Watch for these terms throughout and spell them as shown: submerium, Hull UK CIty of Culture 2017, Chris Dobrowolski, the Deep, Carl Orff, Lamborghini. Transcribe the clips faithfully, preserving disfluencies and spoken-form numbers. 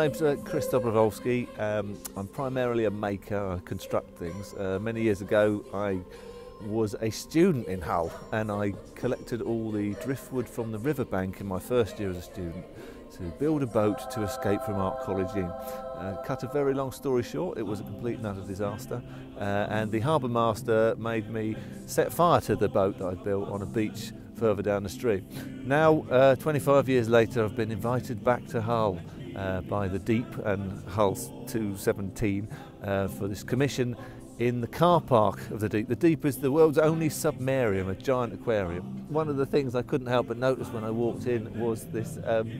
my name's uh, Chris Dobrowolski. Um, I'm primarily a maker. I construct things. Uh, many years ago I was a student in Hull and I collected all the driftwood from the riverbank in my first year as a student to build a boat to escape from Art College Inn. Uh, cut a very long story short, it was a complete and utter disaster, uh, and the harbour master made me set fire to the boat that I built on a beach further down the stream. Now uh, twenty-five years later I've been invited back to Hull uh, by the Deep and Hull's two seventeen uh, for this commission in the car park of the Deep. The Deep is the world's only submerium, a giant aquarium. One of the things I couldn't help but notice when I walked in was this um,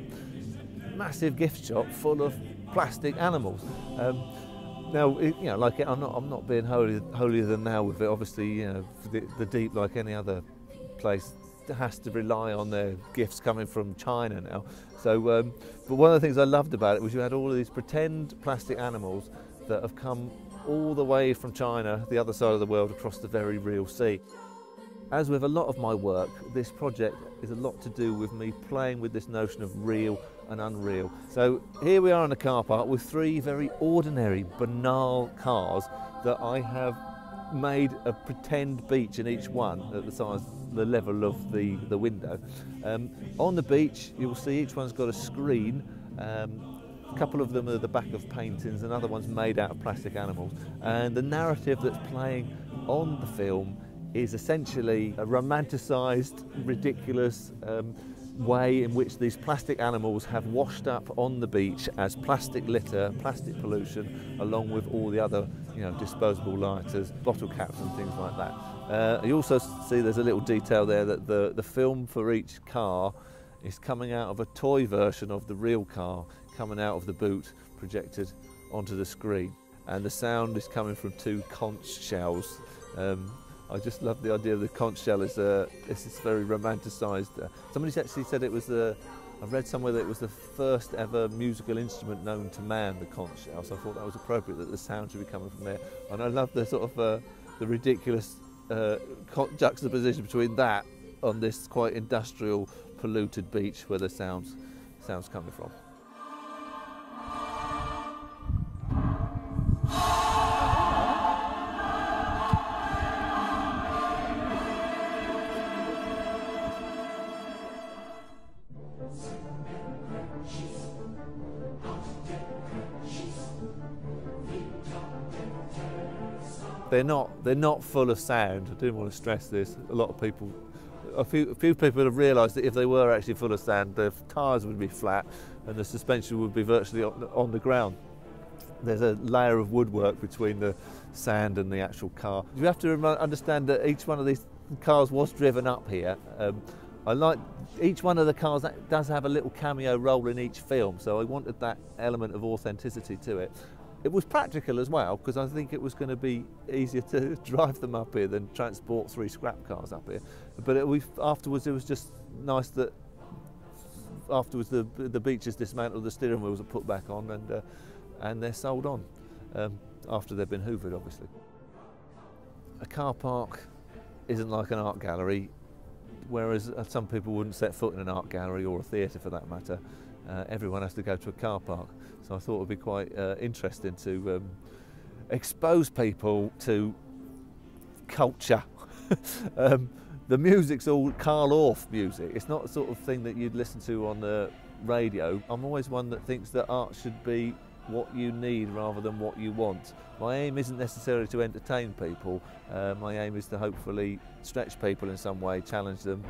massive gift shop full of plastic animals. Um, now, it, you know, like I'm not, I'm not being holier, holier than thou with it. Obviously, you know, the, the Deep, like any other place, has to rely on their gifts coming from China now. So, um, but one of the things I loved about it was you had all of these pretend plastic animals that have come all the way from China, the other side of the world, across the very real sea. As with a lot of my work, this project is a lot to do with me playing with this notion of real and unreal. So here we are in a car park with three very ordinary, banal cars that I have made a pretend beach in each one at the size, the level of the, the window. Um, on the beach, you'll see each one's got a screen. Um, A couple of them are the back of paintings, and other ones made out of plastic animals. And the narrative that's playing on the film is essentially a romanticised, ridiculous um, way in which these plastic animals have washed up on the beach as plastic litter, plastic pollution, along with all the other, you know, disposable lighters, bottle caps and things like that. Uh, you also see there's a little detail there that the, the film for each car is coming out of a toy version of the real car, coming out of the boot, projected onto the screen. And the sound is coming from two conch shells. Um, I just love the idea of the conch shell. It's, uh, it's, it's very romanticised. Uh, somebody's actually said it was the, I read somewhere that it was the first ever musical instrument known to man, the conch shell, so I thought that was appropriate that the sound should be coming from there. And I love the sort of, uh, the ridiculous uh, juxtaposition between that on this quite industrial, polluted beach where the sounds, sounds coming from. They're not, they're not full of sound. I do want to stress this. A lot of people, a few, a few people have realised that if they were actually full of sand, the tyres would be flat and the suspension would be virtually on, on the ground. There's a layer of woodwork between the sand and the actual car. You have to understand that each one of these cars was driven up here. Um, I like each one of the cars that does have a little cameo role in each film, so I wanted that element of authenticity to it. It was practical as well, because I think it was going to be easier to drive them up here than transport three scrap cars up here. But it, we, afterwards it was just nice that afterwards the, the beachers dismantled, the steering wheels are put back on, and, uh, and they're sold on, um, after they've been hoovered, obviously. A car park isn't like an art gallery, whereas some people wouldn't set foot in an art gallery or a theatre for that matter. Uh, everyone has to go to a car park, so I thought it would be quite uh, interesting to um, expose people to culture. um, the music's all Carl Orff music. It's not the sort of thing that you'd listen to on the radio. I'm always one that thinks that art should be what you need rather than what you want. My aim isn't necessarily to entertain people. Uh, my aim is to hopefully stretch people in some way, challenge them.